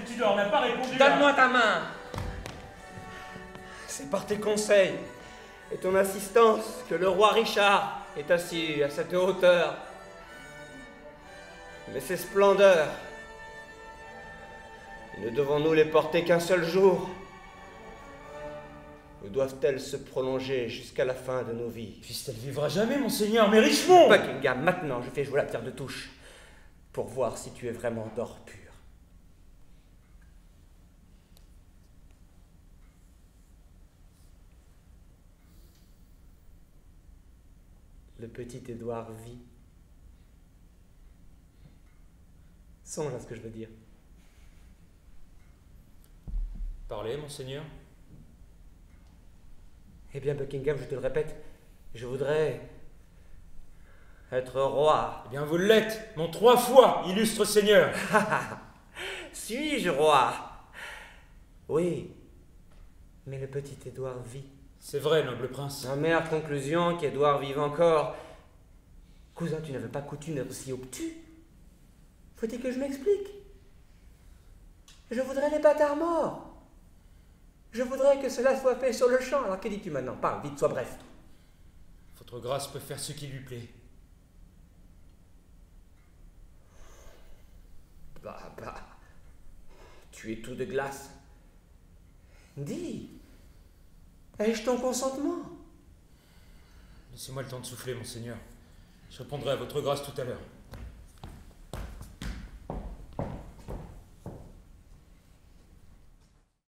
de Tudor n'a pas répondu. Donne-moi ta main. C'est par tes conseils et ton assistance que le roi Richard est assis à cette hauteur. Mais ces splendeurs, ne devons-nous les porter qu'un seul jour? Ou doivent-elles se prolonger jusqu'à la fin de nos vies? Puisse-t-elle vivre à jamais, monseigneur, mais Richmond! Buckingham, maintenant, je fais jouer la pierre de touche pour voir si tu es vraiment d'or pur. Le petit Édouard vit. Songe à ce que je veux dire. Parlez, monseigneur. Eh bien, Buckingham, je te le répète, je voudrais être roi. Eh bien, vous l'êtes, mon 3 fois, illustre seigneur. Suis-je roi? Oui, mais le petit Édouard vit. C'est vrai, noble prince. Ma mère conclusion qu'Édouard vive encore. Cousin, tu n'avais pas coutume d'être aussi obtus. Faut-il que je m'explique? Je voudrais les bâtards morts. Je voudrais que cela soit fait sur le champ. Alors que dis-tu maintenant? Parle, vite, sois bref. Votre grâce peut faire ce qui lui plaît. Bah, tu es tout de glace. Dis, ai-je ton consentement? Laissez-moi le temps de souffler, monseigneur. Je répondrai à votre grâce tout à l'heure.